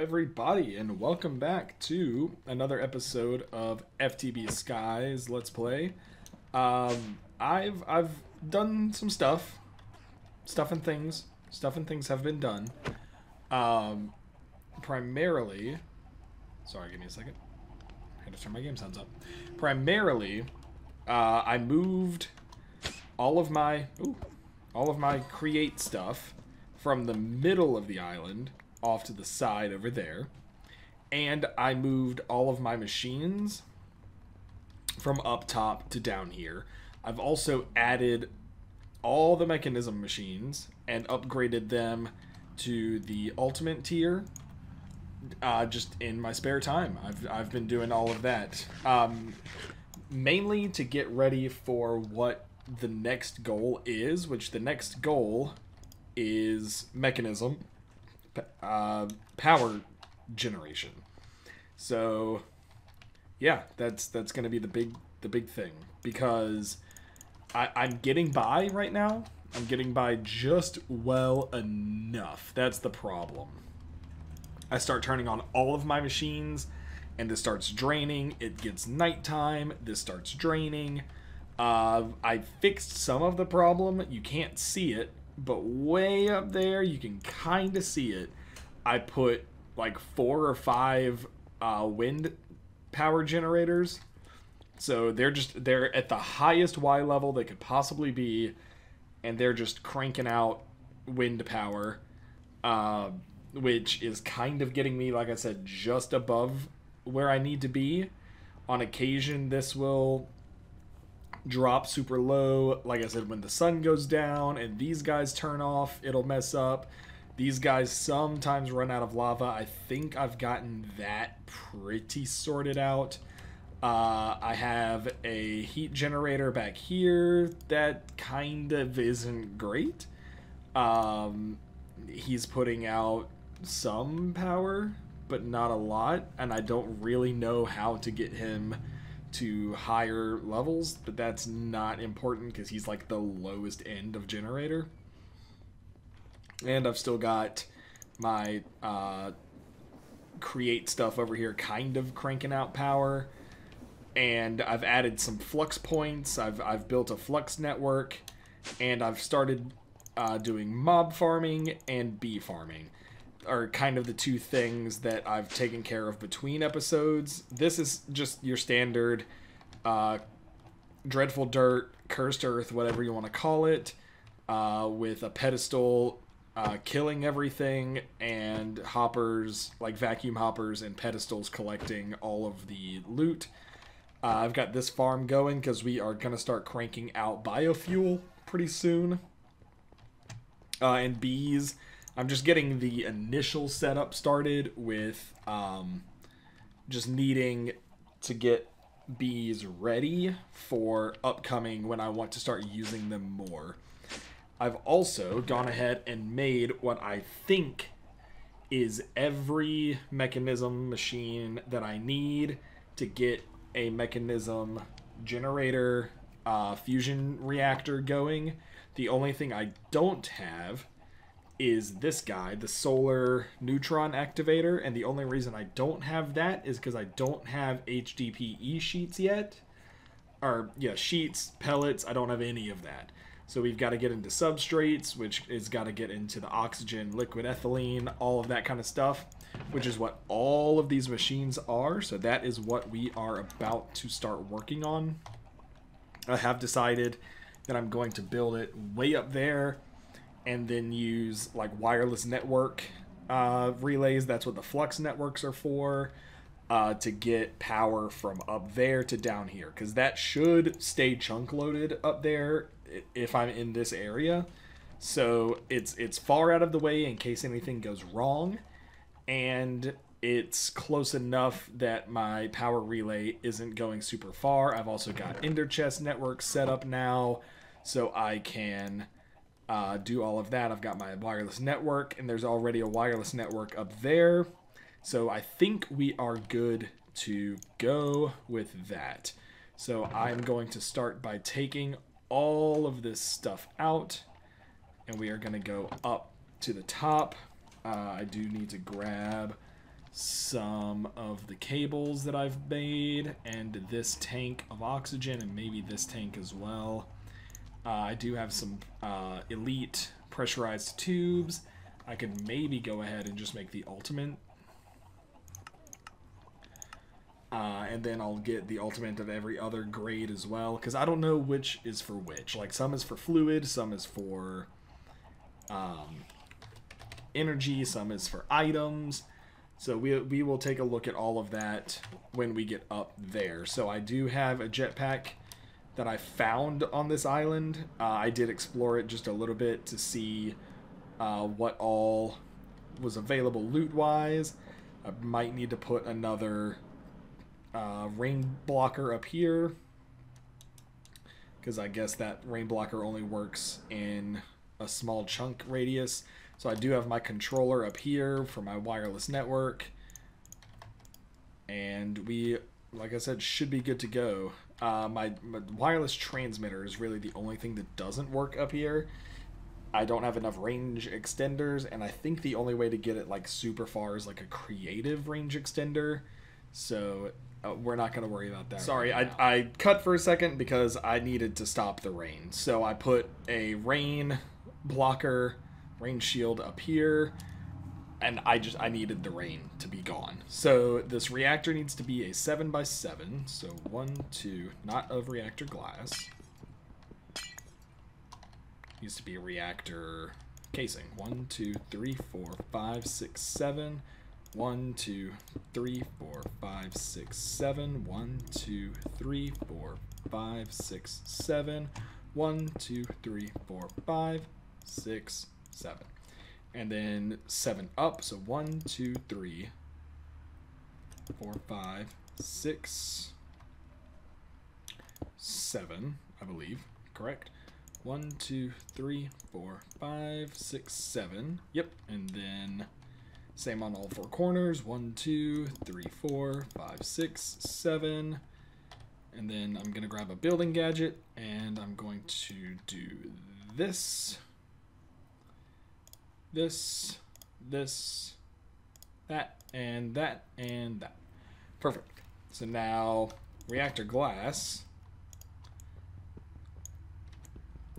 everybody, and welcome back to another episode of FTB Skies Let's Play. I've done some stuff. Stuff and things have been done. Primarily, sorry, give me a second. I had to turn my game sounds up. Primarily, I moved all of my Create stuff from the middle of the island off to the side over there, and I moved all of my machines from up top to down here. I've also added all the Mekanism machines and upgraded them to the ultimate tier just in my spare time. I've been doing all of that mainly to get ready for what the next goal is, which the next goal is Mekanism power generation. So yeah, that's gonna be the big thing, because I'm getting by right now. I'm getting by just well enough. That's the problem. I start turning on all of my machines and this starts draining. It gets nighttime, this starts draining. I fixed some of the problem. You can't see it, but way up there, you can kind of see it. I put like 4 or 5 wind power generators. So they're at the highest Y level they could possibly be, and they're just cranking out wind power, which is kind of getting me, like I said, just above where I need to be. On occasion, this will drop super low. Like I said, when the sun goes down and these guys turn off, it'll mess up. These guys sometimes run out of lava. I think I've gotten that pretty sorted out. I have a heat generator back here that kind of isn't great. He's putting out some power, but not a lot, and I don't really know how to get him to higher levels, but that's not important because he's like the lowest end of generator. And I've still got my Create stuff over here kind of cranking out power, and I've added some flux points. I've built a flux network, and I've started doing mob farming and bee farming are kind of the two things that I've taken care of between episodes. This is just your standard dreadful dirt, cursed earth, whatever you want to call it, with a pedestal killing everything, and hoppers, like vacuum hoppers and pedestals, collecting all of the loot. I've got this farm going because we are going to start cranking out biofuel pretty soon. And bees, I'm just getting the initial setup started with just needing to get bees ready for upcoming when I want to start using them more. I've also gone ahead and made what I think is every Mekanism machine that I need to get a Mekanism generator fusion reactor going. The only thing I don't have is this guy, the solar neutron activator, and the only reason I don't have that is because I don't have HDPE sheets yet, or yeah, sheets, pellets, I don't have any of that. So we've got to get into substrates, which is got to get into the oxygen, liquid ethylene, all of that kind of stuff, which is what all of these machines are. So that is what we are about to start working on. I have decided that I'm going to build it way up there and then use like wireless network relays. That's what the flux networks are for, to get power from up there to down here, because that should stay chunk loaded up there if I'm in this area. So it's far out of the way in case anything goes wrong, and it's close enough that my power relay isn't going super far. I've also got Ender Chest network set up now, so I can do all of that. I've got my wireless network, and there's already a wireless network up there. So I think we are good to go with that. So I'm going to start by taking all of this stuff out, and we are going to go up to the top. I do need to grab some of the cables that I've made, and this tank of oxygen, and maybe this tank as well. I do have some elite pressurized tubes. I could maybe go ahead and just make the ultimate. And then I'll get the ultimate of every other grade as well, because I don't know which is for which. Like, some is for fluid, some is for energy, some is for items. So we will take a look at all of that when we get up there. So I do have a jetpack that I found on this island. I did explore it just a little bit to see what all was available loot-wise. I might need to put another rain blocker up here, because I guess that rain blocker only works in a small chunk radius. So I do have my controller up here for my wireless network, and we, like I said, should be good to go. My wireless transmitter is really the only thing that doesn't work up here. I don't have enough range extenders, and I think the only way to get it like super far is like a creative range extender. So we're not going to worry about that. Sorry, right, I cut for a second because I needed to stop the rain. So I put a rain blocker, rain shield up here, and I needed the rain to be gone. So this reactor needs to be a 7 by 7. So 1, 2, not of reactor glass. Used to be a reactor casing. 1, 2, 3, 4, 5, 6, 7. 1, 2, 3, 4, 5, 6, 7. 1, 2, 3, 4, 5, 6, 7. 1, 2, 3, 4, 5, 6, 7. And then 7 up. So 1, 2, 3, 4, 5, 6, 7, I believe. Correct. 1, 2, 3, 4, 5, 6, 7. Yep. And then same on all four corners. 1, 2, 3, 4, 5, 6, 7. And then I'm going to grab a building gadget, and I'm going to do this, this, this, that, and that, and that. Perfect. So now reactor glass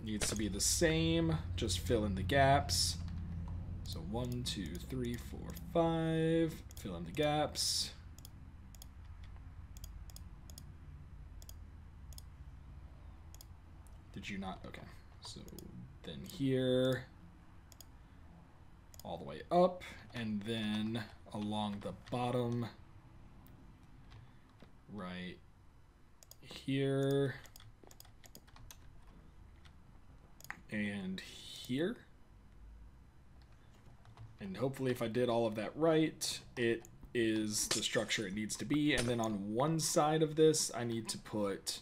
needs to be the same. Just fill in the gaps. So 1, 2, 3, 4, 5, fill in the gaps. Did you not? Okay. So then here, all the way up, and then along the bottom, right here, and here. And hopefully if I did all of that right, it is the structure it needs to be. And then on one side of this, I need to put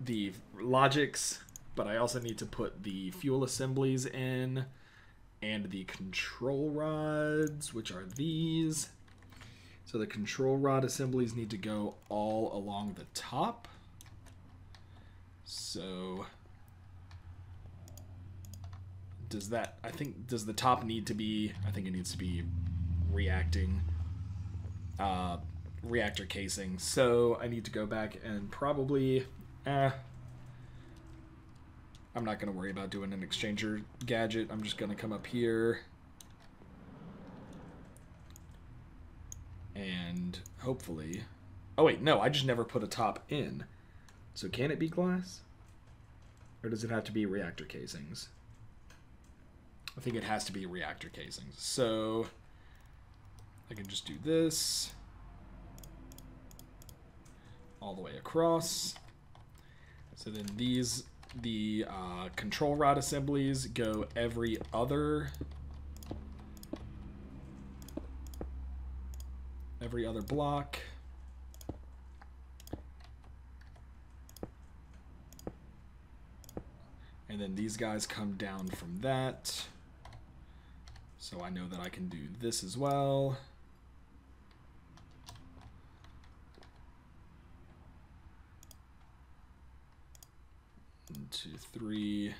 the logics, but I also need to put the fuel assemblies in and the control rods, which are these. So the control rod assemblies need to go all along the top. So does that, I think, does the top need to be, I think it needs to be reacting, reactor casing. So I need to go back and probably, I'm not going to worry about doing an exchanger gadget. I'm just going to come up here and hopefully, oh wait, no, I just never put a top in. So can it be glass, or does it have to be reactor casings? I think it has to be reactor casings. So I can just do this all the way across. So then these, the control rod assemblies go every other, block. And then these guys come down from that. So I know that I can do this as well. One, 2, 3,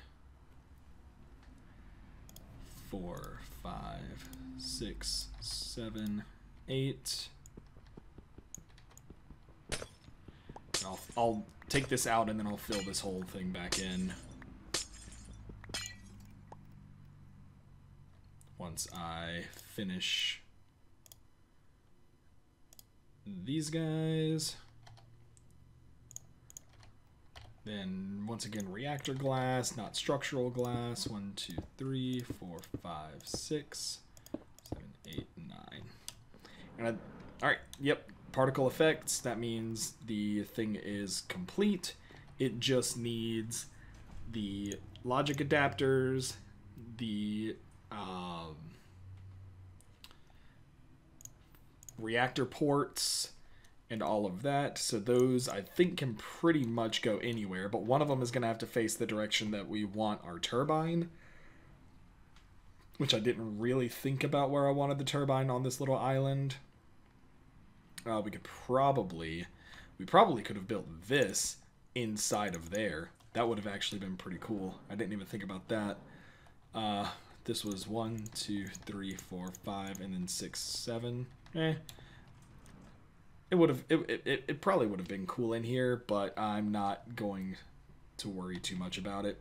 4, 5, 6, 7, 8. I'll take this out and then I'll fill this whole thing back in once I finish these guys. Then once again, reactor glass, not structural glass. 1, 2, 3, 4, 5, 6, 7, 8, 9. And all right, yep, particle effects. That means the thing is complete. It just needs the logic adapters, the reactor ports, and all of that. So those I think can pretty much go anywhere, but one of them is going to have to face the direction that we want our turbine, which I didn't really think about where I wanted the turbine on this little island. We probably could have built this inside of there. That would have actually been pretty cool. I didn't even think about that. This was 1, 2, 3, 4, 5, and then 6, 7. It would have it probably would have been cool in here, but I'm not going to worry too much about it.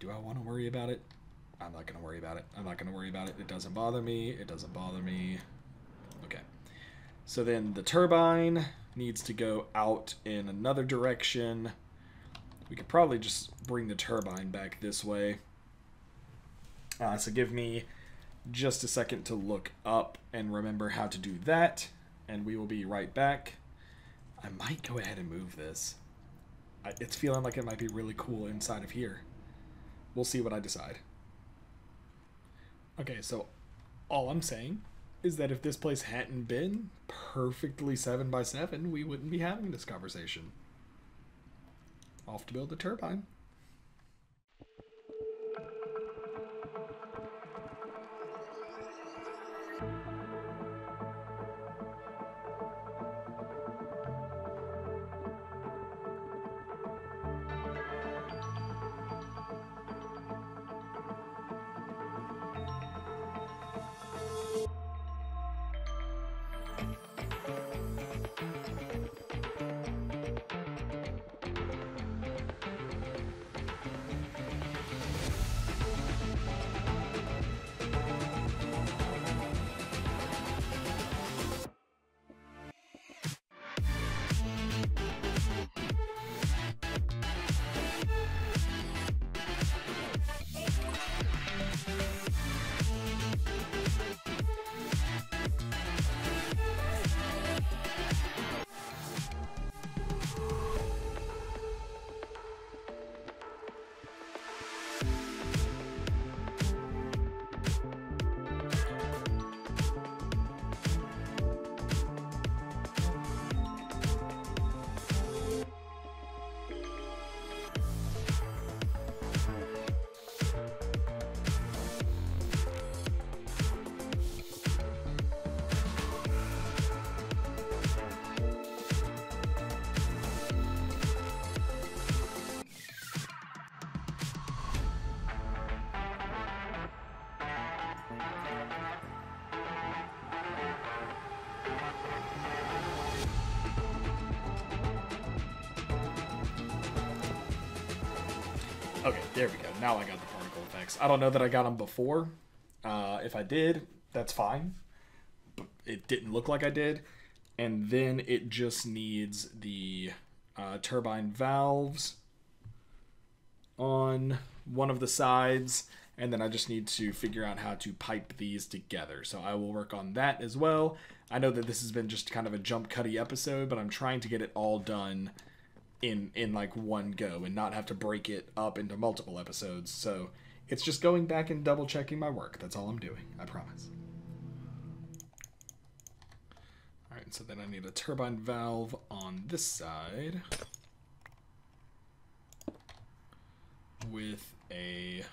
Do I want to worry about it? I'm not going to worry about it. I'm not going to worry about it. It doesn't bother me. It doesn't bother me. Okay. So then the turbine needs to go out in another direction. We could probably just bring the turbine back this way. So give me just a second to look up and remember how to do that. And we will be right back. I might go ahead and move this. It's feeling like it might be really cool inside of here. We'll see what I decide. Okay, so all I'm saying is that if this place hadn't been perfectly 7 by 7, we wouldn't be having this conversation. Off to build a turbine. Okay, there we go. Now I got the particle effects. I don't know that I got them before. If I did, that's fine. But it didn't look like I did. And then it just needs the turbine valves on one of the sides. And then I just need to figure out how to pipe these together. So I will work on that as well. I know that this has been just kind of a jump-cutty episode, but I'm trying to get it all done in like one go and not have to break it up into multiple episodes. So it's just going back and double checking my work. That's all I'm doing, I promise. All right, so then I need a turbine valve on this side with a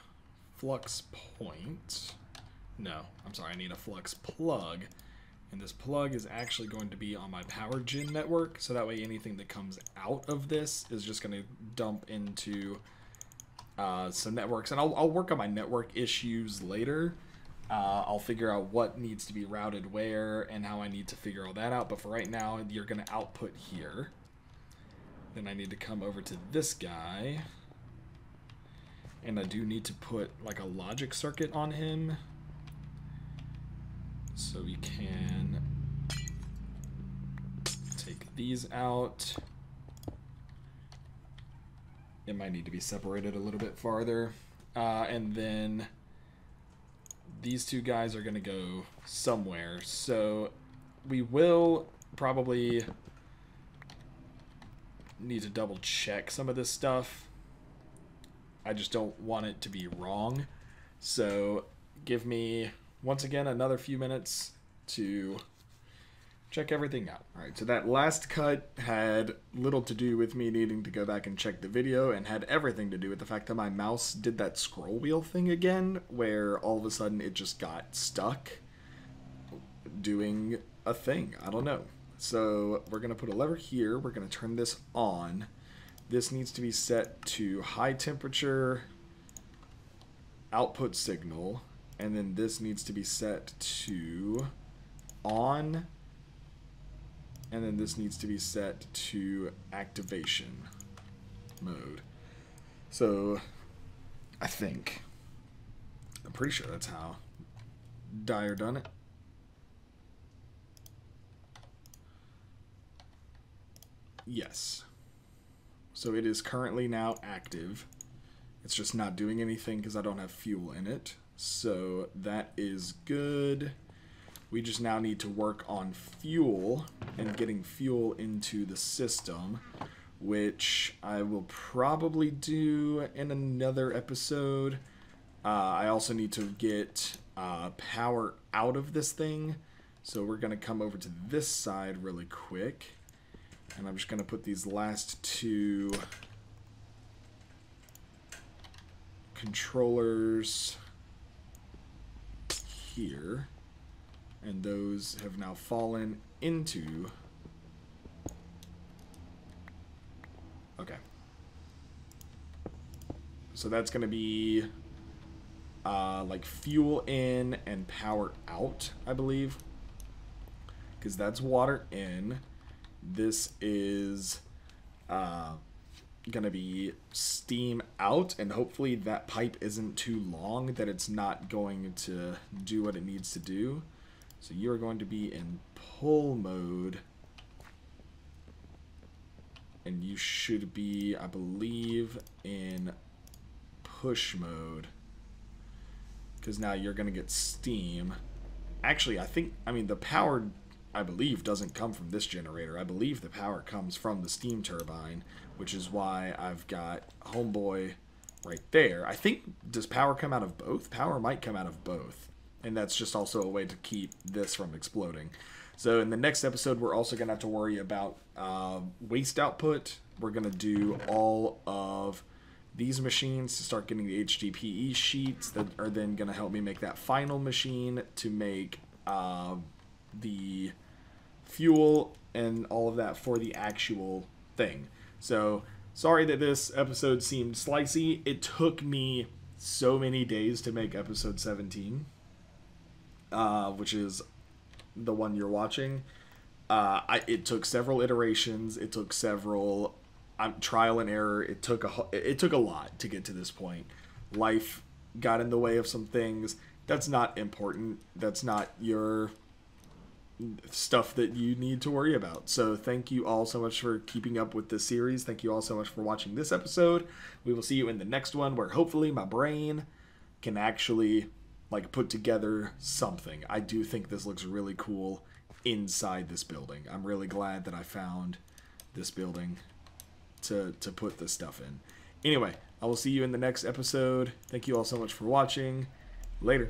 flux point. No, I'm sorry, I need a flux plug. And this plug is actually going to be on my power gen network, so that way anything that comes out of this is just going to dump into some networks. And I'll work on my network issues later, I'll figure out what needs to be routed where and how I need to figure all that out. But for right now, you're going to output here. Then I need to come over to this guy. And I do need to put like a logic circuit on him. So we can take these out. It might need to be separated a little bit farther. And then these two guys are going to go somewhere. So we will probably need to double check some of this stuff. I just don't want it to be wrong. So give me, once again, another few minutes to check everything out. All right, so that last cut had little to do with me needing to go back and check the video, and had everything to do with the fact that my mouse did that scroll wheel thing again, where all of a sudden it just got stuck doing a thing. I don't know. So we're going to put a lever here. We're going to turn this on. This needs to be set to high temperature output signal, and then this needs to be set to on, and then this needs to be set to activation mode. So I think, I'm pretty sure that's how Dyer done it. Yes. So it is currently now active. It's just not doing anything because I don't have fuel in it. So that is good. We just now need to work on fuel and getting fuel into the system, which I will probably do in another episode. I also need to get power out of this thing. So we're going to come over to this side really quick. And I'm just going to put these last two controllers here. And those have now fallen into... Okay. So that's going to be like fuel in and power out, I believe. Because that's water in. This is going to be steam out. And hopefully that pipe isn't too long that it's not going to do what it needs to do. So you're going to be in pull mode, and you should be, I believe, in push mode, because now you're going to get steam. Actually, I think, I mean, the power, I believe, doesn't come from this generator. I believe the power comes from the steam turbine, which is why I've got Homeboy right there. I think, does power come out of both? Power might come out of both. And that's just also a way to keep this from exploding. So in the next episode, we're also going to have to worry about waste output. We're going to do all of these machines to start getting the HDPE sheets that are then going to help me make that final machine to make the fuel and all of that for the actual thing. So sorry that this episode seemed slicey. It took me so many days to make episode 17. Which is the one you're watching. It took several iterations. It took several trial and error. It took a lot to get to this point. Life got in the way of some things. That's not important. That's not your stuff that you need to worry about. So thank you all so much for keeping up with this series. Thank you all so much for watching this episode. We will see you in the next one, where hopefully my brain can actually... like put together something. I do think this looks really cool inside this building. I'm really glad that I found this building to put this stuff in. Anyway, I will see you in the next episode. Thank you all so much for watching. Later.